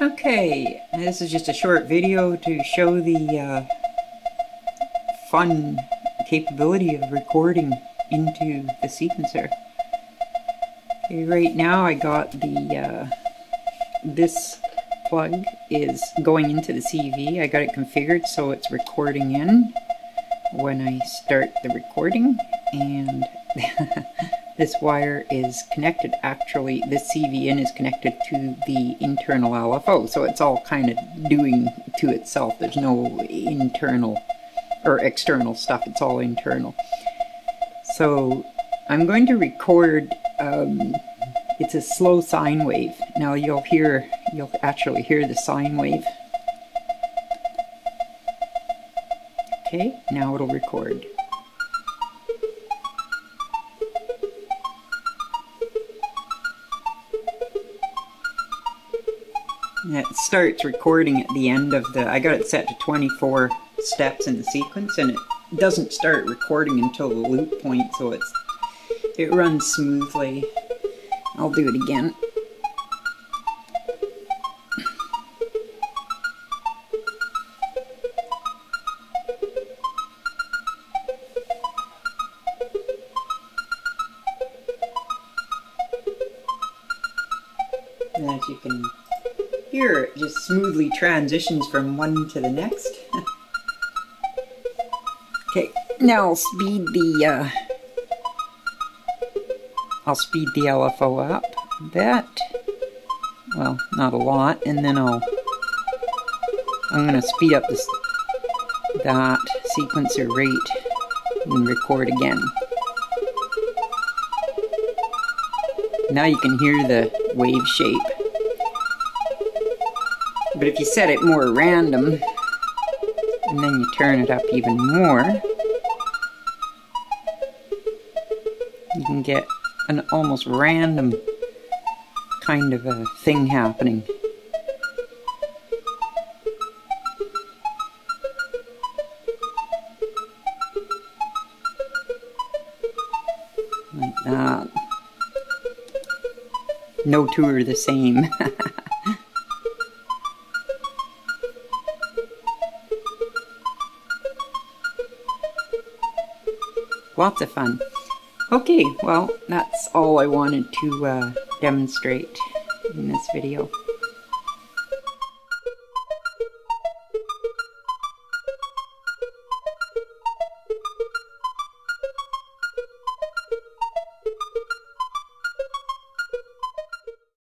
Okay, this is just a short video to show the fun capability of recording into the sequencer. Okay, right now I got the this plug is going into the CV. I got it configured so it's recording in when I start the recording, and this wire is connected, actually this CVin is connected to the internal LFO, so it's all kind of doing to itself. There's no internal or external stuff, it's all internal. So I'm going to record, it's a slow sine wave. Now you'll actually hear the sine wave. Okay, now it'll record. And it starts recording at the end of the, I got it set to 24 steps in the sequence, and it doesn't start recording until the loop point, so it runs smoothly. I'll do it again. And as you can hear, it just smoothly transitions from one to the next. Okay, now I'll speed the LFO up a bit. Well, not a lot, and then I'm gonna speed up that sequencer rate and record again. Now you can hear the wave shape. But if you set it more random, and then you turn it up even more, you can get an almost random kind of a thing happening. Like that. No two are the same. Lots of fun. Okay, well, that's all I wanted to demonstrate in this video.